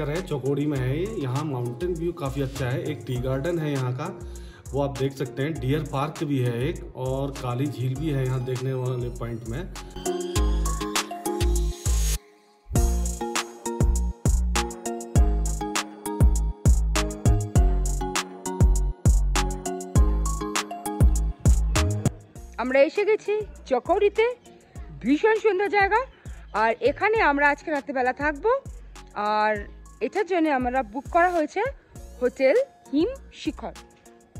हिमशिखर है, चकोरी में है ये। यहाँ माउंटेन व्यू काफ़ी अच्छा है। एक टी गार्डन है यहाँ का, वो आप देख सकते हैं। डियर पार्क भी है एक, और काली झील भी है यहाँ देखने वाले पॉइंट में। আমরা এসে গেছি চকোরিতে, ভীষণ সুন্দর জায়গা। আর এখানে আমরা আজকে রাতেবেলা থাকবো, আর এটার জন্য আমরা বুক করা হয়েছে হোটেল হিমশিখর।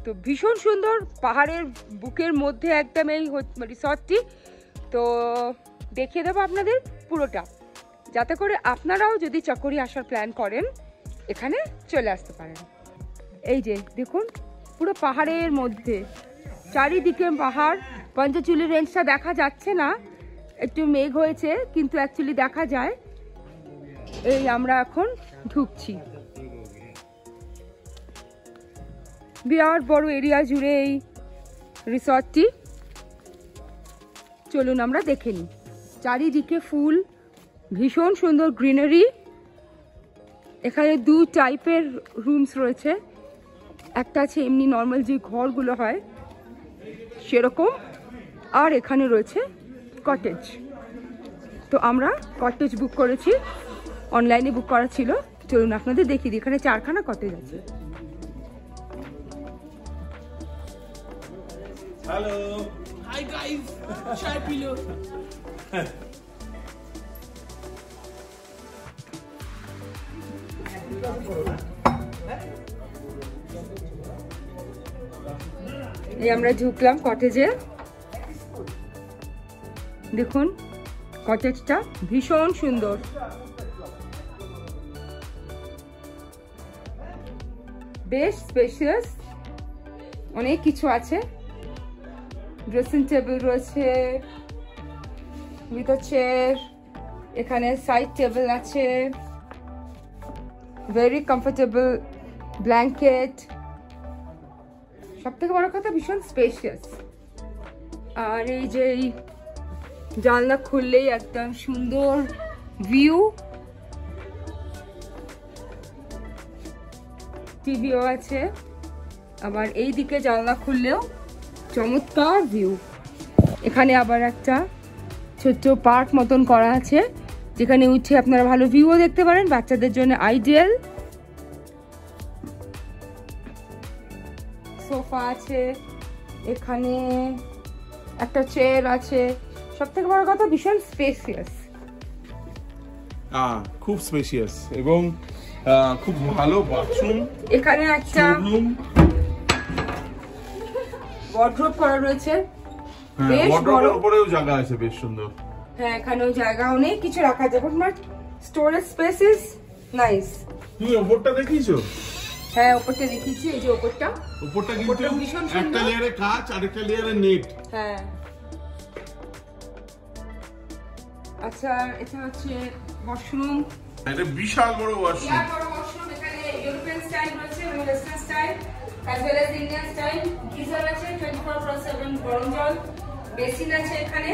তো ভীষণ সুন্দর পাহাড়ের বুকের মধ্যে একদম এই রিসর্টটি। তো দেখিয়ে দেবো আপনাদের পুরোটা, যাতে করে আপনারাও যদি চকোরি আসার প্ল্যান করেন এখানে চলে আসতে পারেন। এই যে দেখুন পুরো পাহাড়ের মধ্যে, চারিদিকে পাহাড়। पंचचूली रेंजटा देखा जाच्छे ना, एकटू मेघ होयेछे किन्तु एक्चुअली देखा जाए। एई आमरा एखोन ढुकछी, बिराट बड़ो एरिया जुड़े एई रिसर्टटी। चलुन आमरा देखे नि। चारिदिके फुल, भीषण सुंदर ग्रीनारि। एखाने दो टाइपेर रूम्स रयेछे, एकटा आछे एमनि नर्माल जे घरगुलो हय सेरकम, और एखाने रयेछे कटेज। तो आमरा कटेज बुक करेछी, अनलाइने बुक करा छिलो। चलुन आपनादेर देखिये दिई, एखाने चारखाना कटेज आछे। हेलो हाय गाइस, चाय पी लो। ये आमरा झुकलाम कटेजे। देखुन कटेजटा भीषण सुंदर। बेश स्पेशियस, अनेक किछु आछे। ड्रेसिंग टेबिल रयेछे विद चेयर, एखाने साइड टेबिल आछे। Very comfortable blanket. सबथेके बड़ कथा भीषण स्पेशियस। और एई जे জানলা খুললেই একদম সুন্দর ভিউ। টিভিও আছে, আবার এই দিকে জানলা খুললেও চমৎকার ভিউ। এখানে আবার একটা ছোট পার্ক মতন করা আছে, যেখানে উঠে আপনারা ভালো ভিউও দেখতে পারেন। বাচ্চাদের জন্য আইডিয়াল। সোফা আছে, এখানে একটা চেয়ার আছে। सबसे बड़ा कथा भीषण स्पेशियस, खूब स्पेशियस एवं खूब ভালো বাথরুম। এখানে একটা ওয়ার্ড্রোব করা রয়েছে, বেশ বড়। উপরেও জায়গা আছে, বেশ সুন্দর। হ্যাঁ, এখানেও জায়গা অনেক কিছু রাখা যাবে। But storage space is nice. তুমি উপরটা দেখিছো? হ্যাঁ, উপরটা দেখিছি। এই যে উপরটা, উপরটা কিন্তু ভীষণ সুন্দর। একটা লেয়ারে কাঁচ আর একটা লেয়ারে নেট। হ্যাঁ আচ্ছা, এটা হচ্ছে ওয়াশরুম। এটা বিশাল বড় ওয়াশরুম। এটা বড় ওয়াশরুম। এখানে ইউরোপিয়ান স্টাইল রয়েছে, western style, casualise Indian style. Geyser আছে 24/7 গরম জল। বেসিন আছে এখানে,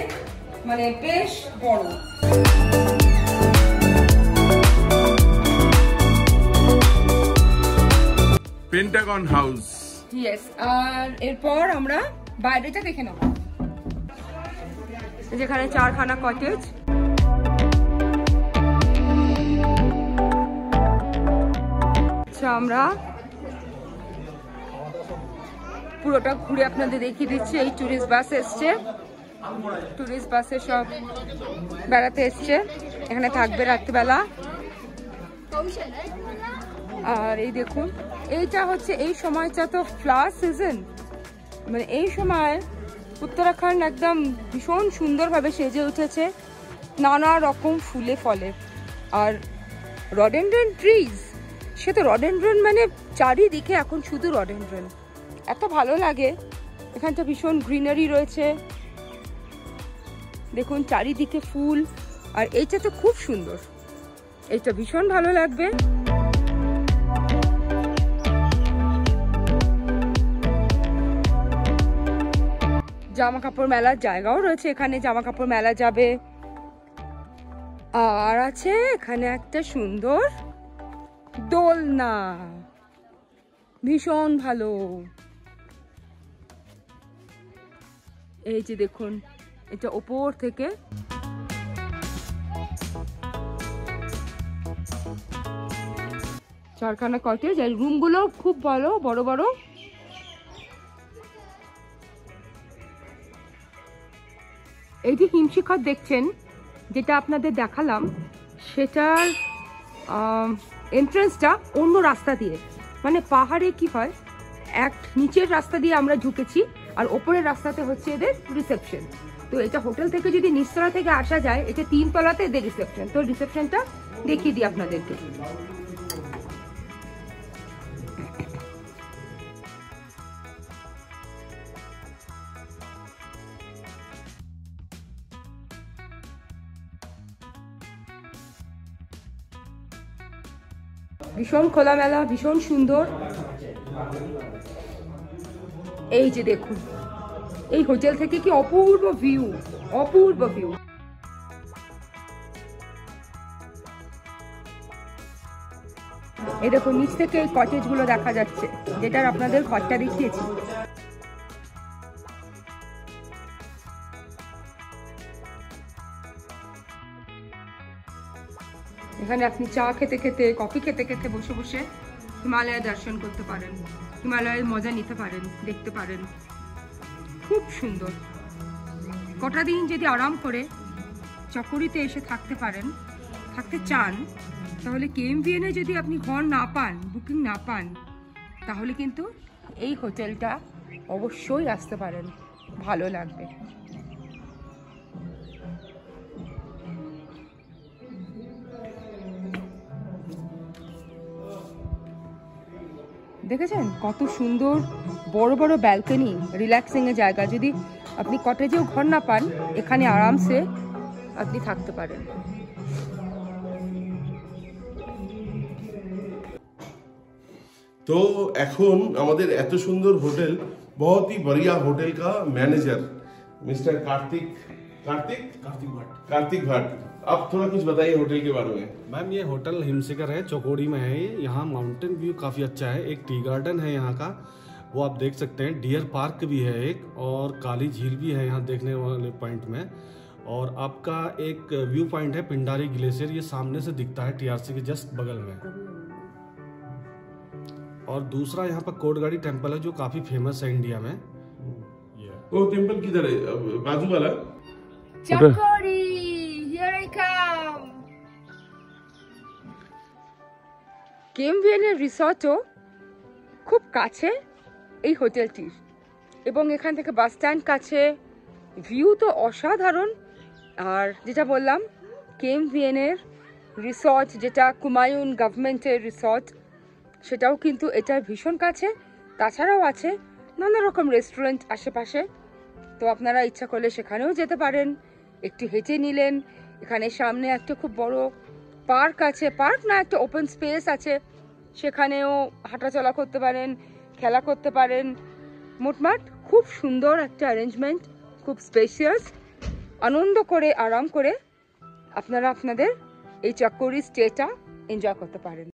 মানে বেশ বড়। Pentagon house. यस, আর এরপর আমরা বাইরেটা দেখে নেব। যেখানে চারখানা কটেজ। আমরা পুরোটা ঘুরে আপনাদের দেখিয়ে দিচ্ছি। এই টুরিস্ট বাস এসছে, টুরিস্ট বাসে সব বেড়াতে এসছে, এখানে থাকবে রাত্রিবেলা। আর এই দেখুন, এইটা হচ্ছে এই সময়টা তো ফ্লাওয়ার সিজন, মানে এই সময় উত্তরাখণ্ড একদম ভীষণ সুন্দরভাবে সেজে উঠেছে নানা রকম ফুলে ফলে। আর রডোডেন্ড্রন ট্রিজ, সে তো রডোডেন্ড্রন মানে চারিদিকে এখন শুধু রডোডেন্ড্রন। এত ভালো লাগে। এখানটা ভীষণ গ্রিনারি রয়েছে, দেখুন চারিদিকে ফুল। আর এইটা তো খুব সুন্দর, এইটা ভীষণ ভালো লাগবে। জামা কাপড় মেলার জায়গাও রয়েছে, এখানে জামা কাপড় মেলা যাবে। আর আছে এখানে একটা সুন্দর দোলনা ভীষণ ভালো। এই যে দেখুন এটা উপর থেকে। চারখানা কটেজ, এই রুমগুলো খুব ভালো, বড় বড়। এই যে হিমশিখর দেখছেন যেটা আপনাদের দেখালাম, সেটার এন্ট্রান্সটা অন্য রাস্তা দিয়ে, মানে পাহাড়ে কি হয় এক নিচের রাস্তা দিয়ে আমরা ঢুকেছি আর ওপরের রাস্তাতে হচ্ছে এদের রিসেপশন। তো এটা হোটেল থেকে যদি নিচতলা থেকে আসা যায়, এটা তিনতলাতে এদের রিসেপশন। তো রিসেপশনটা দেখিয়ে দিই আপনাদেরকে। ভীষণ খোলামেলা, ভীষণ সুন্দর। এই যে দেখুন এই হোটেল থেকে কি অপূর্ব ভিউ, অপূর্ব ভিউ। এই দেখুন নিচ থেকে এই কটেজগুলো দেখা যাচ্ছে, যেটার আপনাদের ঘরটা দেখিয়েছি। এখানে আপনি চা খেতে খেতে, কফি খেতে খেতে বসে বসে হিমালয় দর্শন করতে পারেন, হিমালয়ের মজা নিতে পারেন, দেখতে পারেন। খুব সুন্দর। কটা দিন যদি আরাম করে চকরিতে এসে থাকতে পারেন, থাকতে চান, তাহলে কেএমভিএনে যদি আপনি ঘর না পান, বুকিং না পান, তাহলে কিন্তু এই হোটেলটা অবশ্যই আসতে পারেন, ভালো লাগবে। দেখেছেন কত সুন্দর বড় বড় ব্যালকনি, রিল্যাক্সিংয়ের জায়গা। যদি আপনি কটেজেও ঘর না পান, এখানে আরামসে আপনি থাকতে পারেন। তো এখন আমাদের এত সুন্দর হোটেল, বহুতই বড়িয়া হোটেল কা ম্যানেজার मिस्टर कार्तिक कार्तिक भट्ट, आप थोड़ा कुछ बताइए होटल के बारे में। मैम ये होटल हिमशिखर है, चकोरी में है। यहाँ माउंटेन व्यू काफ़ी अच्छा है, एक टी गार्डन है यहाँ का, वो आप देख सकते हैं। डियर पार्क भी है एक, और काली झील भी है यहाँ देखने वाले पॉइंट में। और आपका एक व्यू पॉइंट है पिंडारी ग्लेशियर, ये सामने से दिखता है TRC के जस्ट बगल में। और दूसरा यहाँ पर कोटगाड़ी टेम्पल है जो काफ़ी फेमस है इंडिया में। वो टेम्पल किधर है? बाजू वाला चकोरी। Here I come. কেএমভিএনের রিসর্টও খুব কাছে এই হোটেলটির, এবং এখান থেকে বাস স্ট্যান্ড কাছে, ভিউ তো অসাধারণ। আর যেটা বললাম কেএমভিএনের রিসর্ট, যেটা কুমায়ুন গভর্নমেন্টের রিসর্ট, সেটাও কিন্তু এটার ভীষণ কাছে। তাছাড়াও আছে নানা রকম রেস্টুরেন্ট আশেপাশে, তো আপনারা ইচ্ছা করলে সেখানেও যেতে পারেন। একটু হেঁটে নিলেন, এখানে সামনে একটা খুব বড় পার্ক আছে, পার্ক না একটা ওপেন স্পেস আছে, সেখানেও হাঁটাচলা করতে পারেন, খেলা করতে পারেন। মোটমাট খুব সুন্দর একটা অ্যারেঞ্জমেন্ট, খুব স্পেশিয়াস। আনন্দ করে আরাম করে আপনারা আপনাদের এই চকোরি স্টেটা এনজয় করতে পারেন।